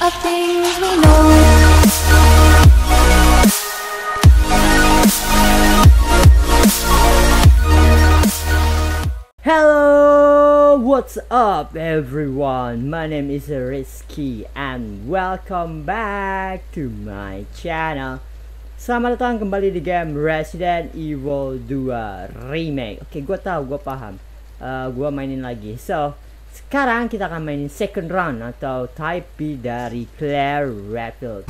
of things we know. Hello, what's up everyone? My name is Rizky and welcome back to my channel. Selamat datang kembali di game Resident Evil 2 Remake. Oke, gue paham. Gue mainin lagi. So, sekarang kita akan mainin second round atau type B dari Claire Redfield.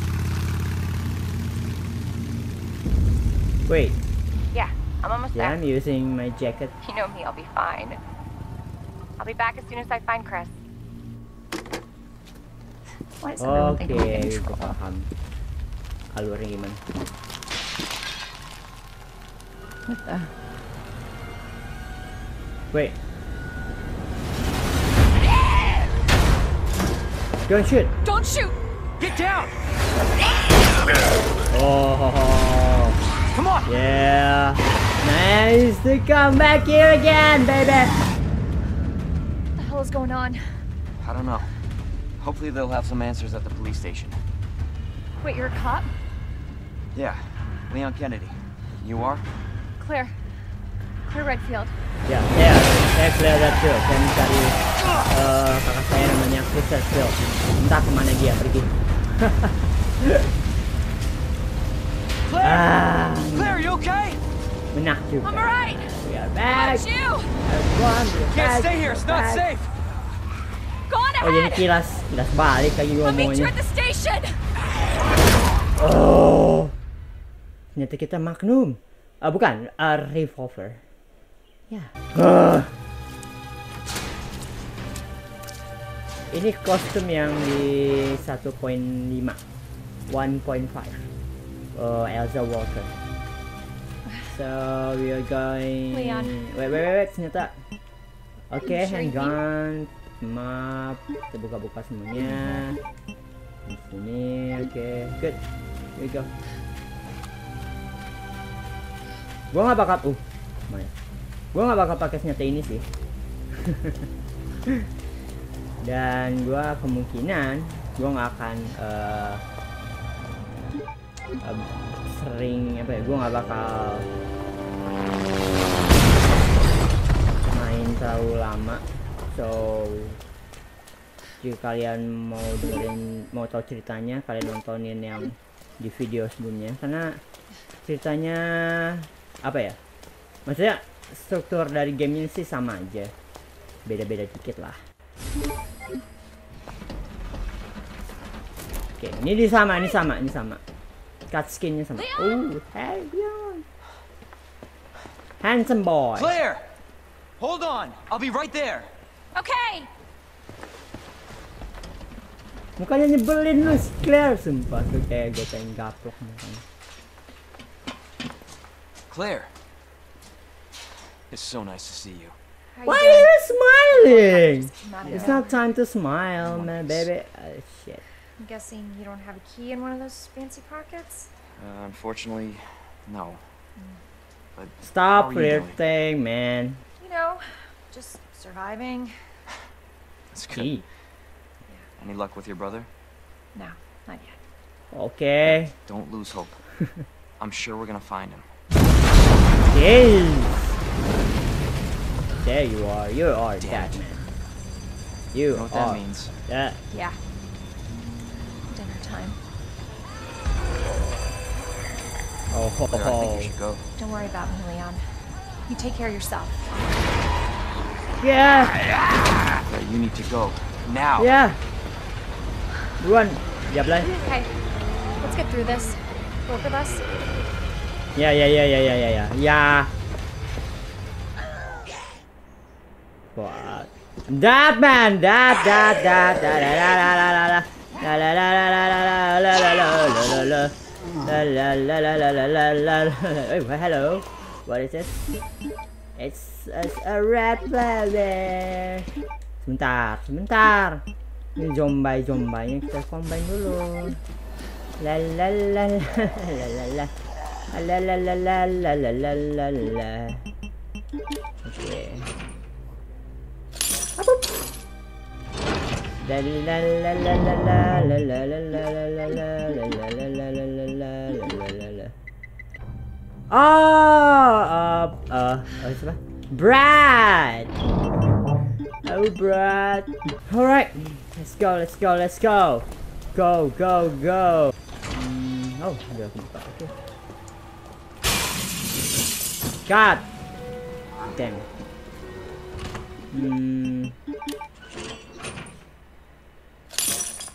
Wait. Yeah, I'm almost there. I'm using my jacket. You know me, I'll be fine. I'll be back as soon as I find Chris. Oke, gue paham. Alurnya gimana? What the? Wait. Don't shoot! Don't shoot! Get down! Oh! Come on! Yeah! Nice to come back here again, baby! What the hell is going on? I don't know. Hopefully they'll have some answers at the police station. Wait, you're a cop? Yeah. Leon Kennedy. You are? Claire. Claire Redfield. Ya, saya Claire Redfield. Saya mencari kakak saya namanya Chris Redfield. Entah kemana dia pergi. Claire, you okay? Menak juga. I'm alright. We are back. Can't stay here. It's not safe. Go on ahead. Oh, jadi kilas balik lagi ngomongnya. Oh, ternyata kita Magnum. Bukan, revolver. Ya. Ini kostum yang di 1.5. 1.5. Elsa Walker. So, we are going... Leon. Wait, ternyata. Oke, hang on. Map. Kita buka-buka semuanya. Di sini, oke. Good. Here we go. Gua gak bakal... mana? Gue gak bakal pakai senjata ini sih. Dan gue kemungkinan gue gak akan sering apa ya, gue gak bakal main terlalu lama. So jika kalian mau tahu ceritanya, kalian nontonin yang di video sebelumnya, karena ceritanya apa ya, maksudnya struktur dari game ini sih sama aja, beda-beda dikit lah. Oke, ini sama. Cut skinnya sama. Oh, hey Leon, handsome boy. Claire, hold on, I'll be right there. Okay. Mukanya nyebelin lu, Claire, sumpah tuh kayak gue pengen gaplok mukanya. Claire. It's so nice to see you. Why are you smiling? It's not time to smile, man, baby. Oh, shit. I'm guessing you don't have a key in one of those fancy pockets? Unfortunately, no. But stop flirting, man. You know, just surviving. That's good. Yeah. Any luck with your brother? No, not yet. Okay. Don't lose hope. I'm sure we're gonna find him. Yay! There you are. You are dead, man. You know what that means. Dead. Yeah. Dinner time. Oh, ho, ho. Claire, I think you should go. Don't worry about me, Leon. You take care of yourself. Yeah. Claire, you need to go now. Yeah. Run. Yeah, Blaine. Okay. Let's get through this. Both of us. Yeah. That man, hello. What is it? It's a red planet. Sebentar. Ini zombie-zombienya kita combine dulu. Okay. Brad! Oh, Brad. Alright, let's go, let's go, let's go. Go, go, go. Oh, I gotta open the bucket. God! Damn it.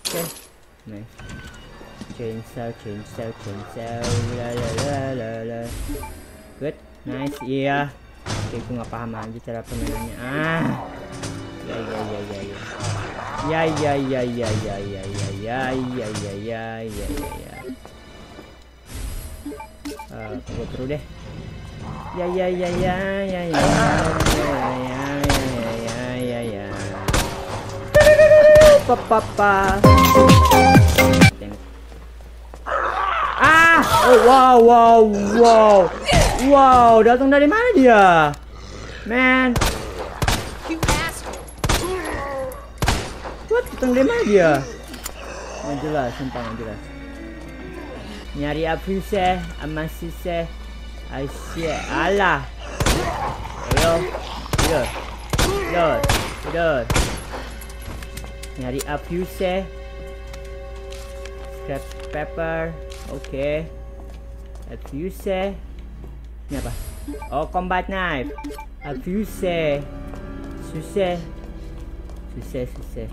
Okay. Nice. Chainsaw, chainsaw, chainsaw. La la la la la. Good. Nice. Yeah. Okay, aku nggak paham aja cara pemainannya. Ah. Ya ya ya ya ya. Ya ya ya ya ya ya ya ya ya ya ya ya ya. Aku perlu deh. Ya ya ya ya ya ya ya ya ya ya. Papa. Ah, oh wow wow wow. Wow, datang dari mana dia? Man. What? Datang dari mana dia? Nggak jelas, sumpah nggak jelas. Nyari api seh, amasi seh, asyik. Allah. Yo, yo, yo, yo. Nyari api seh. Scrap paper, okay. Api seh. Ini apa? Oh, combat knife. Abuse. Susah. Susah, susah.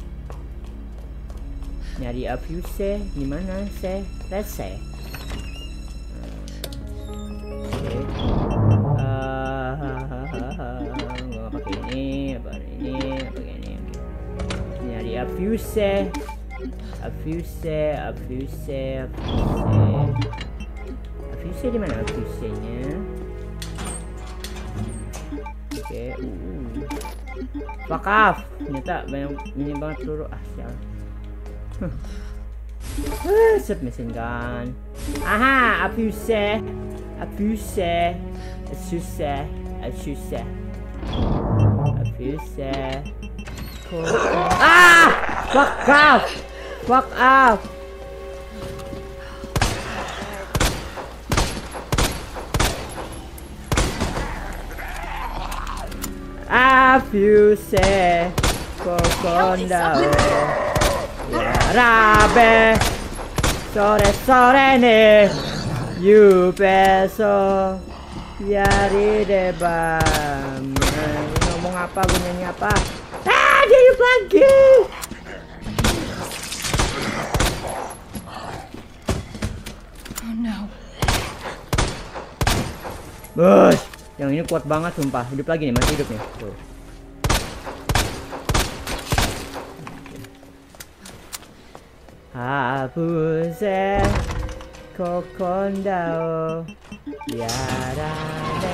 Nyari abuse. Dimana saya? Rese. Okay. Gua pakai ini, pakai ini, pakai ini. Nyari abuse. Abuse, abuse, abuse. Abuse di mana abuse-nya? Okay. Fuck off. Ternyata banyak banget peluru. Ah, sial. Submission gun. Aha, abuse. Abuse. Abuse. Abuse. Abuse. Ah! Fuck off. Fuck off. Abuse, kokondao, yarabe, sore sore ne, yubeso, yari deba. Ngomong apa, gue nyanyi apa? Ah, dia yuk lagi. Oh no. Bus, yang ini kuat banget sumpah. Hidup lagi nih, masih hidup nih. Tuh. Abuse, kokondao, yarade.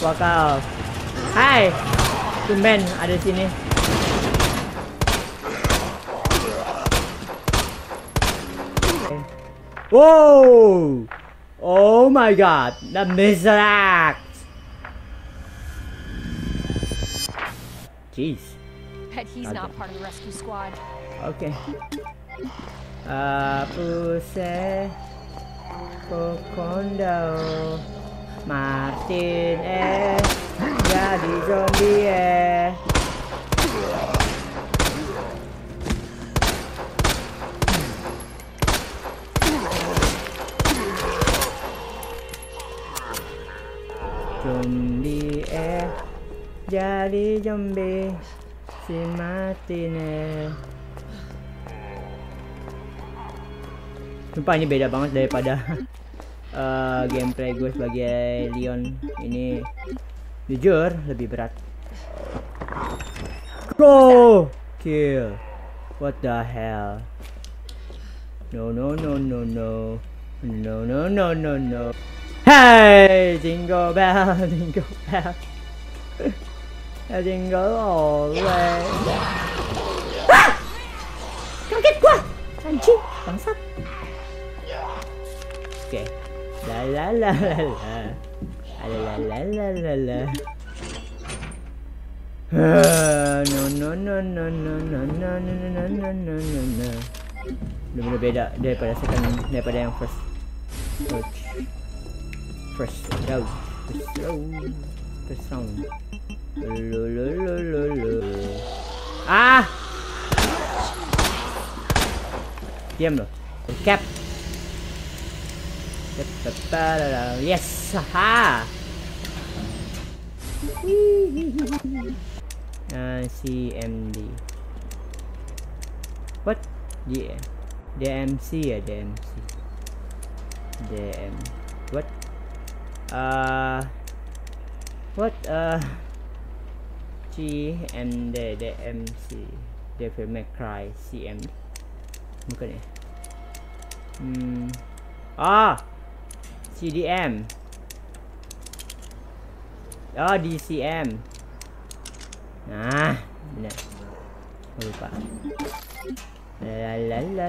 Fuck off. Hai, tumben ada sini. Wow, oh my god, the miseract. Jeez. He's not part of the rescue squad. Okay. Abuse, kokondao, Martin jadi zombie Zombie jadi zombie. Si Martine. Sumpah ini beda banget daripada gameplay gue sebagai Leon. Ini jujur lebih berat. Go kill. What the hell? No no no no no. No no no no no. Hey, jingle bell, jingle bell. I didn't go all the way. Ah! Kaget gua. Anjing, bangsat. Okay. La la la la la. La la la la la. No. Benar-benar beda daripada yang first approach. First round. Ah! Diam loh. Cap. Yes, haha. CMD. What? Yeah. DMC. What? GMD, DMC. Devil May Cry, CMD. Bukan ya? CDM. DCM. Nah, benar. Lupa. La. Nah.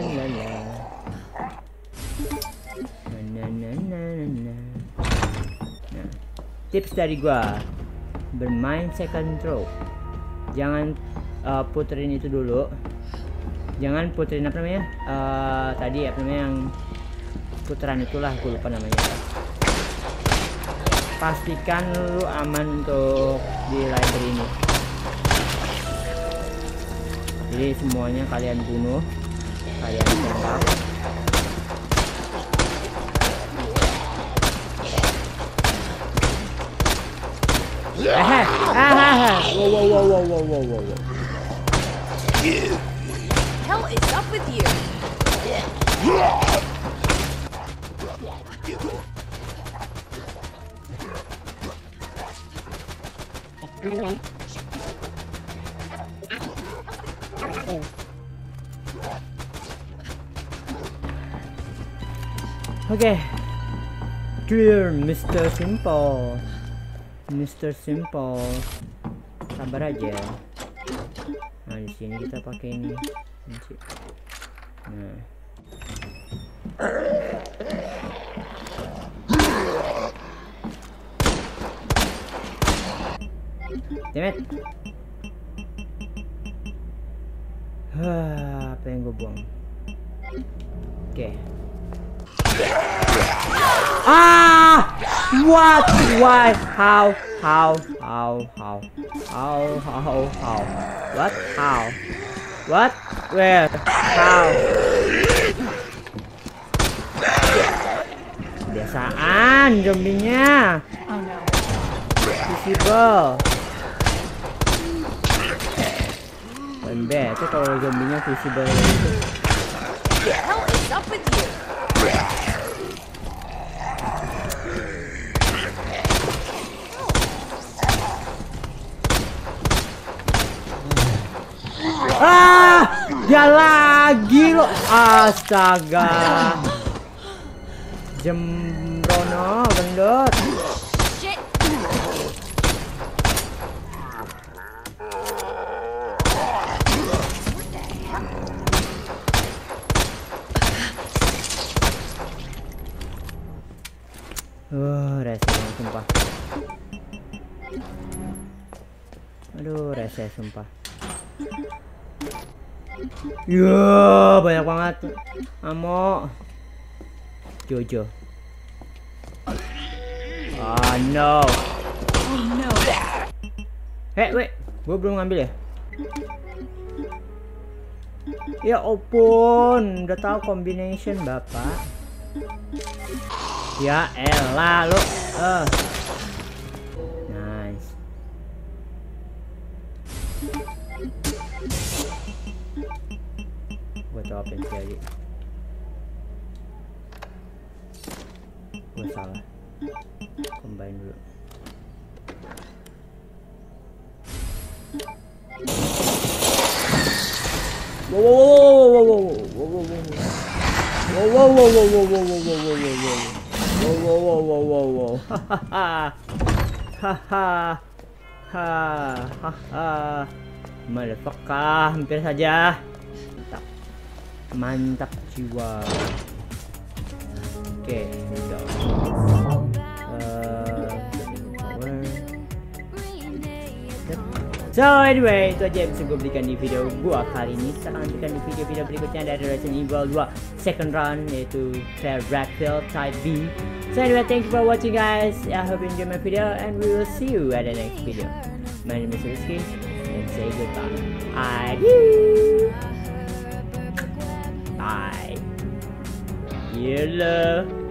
Tips dari gua, bermain second throw. Jangan puterin itu dulu. Jangan puterin apa namanya? Tadi apa namanya yang putaran itulah, gue lupa namanya. Pastikan lu aman untuk di library ini. Jadi semuanya kalian bunuh, kalian tembak. Wow. Hell is up with you. Okay, dear Mr. Simple, sabar aja. Nah, di sini kita pakai ini. Nah. Damn it. Apa yang gue buang? Oke. What? Why? How? What? How? What? Where? How? Kebiasaan zombinya. Oh no. Visible. Benda itu kalau zombinya visible. Hell is up with you. Dia lagi lo, astaga. Jembrono gendut. Rese sumpah. Banyak banget. Amo. Jojo. Oh no. Wait. Gua belum ngambil ya? Ya ampun, udah tahu combination, Bapak. Ya elah lu. Nice. Gua cobain lagi. Gua salah. Combine dulu. Wow. Whoa. Ha. Melepak, hampir saja. Mantap jiwa. Oke, udah. So anyway, itu aja yang bisa gue berikan di video gue kali ini. Kita akan berikan di video-video berikutnya dari Resident Evil 2 Second Run, yaitu Claire Redfield Type B. So anyway, thank you for watching guys. I hope you enjoyed my video and we will see you at the next video. My name is Rizky and say goodbye. Adieu. Bye. Yellow.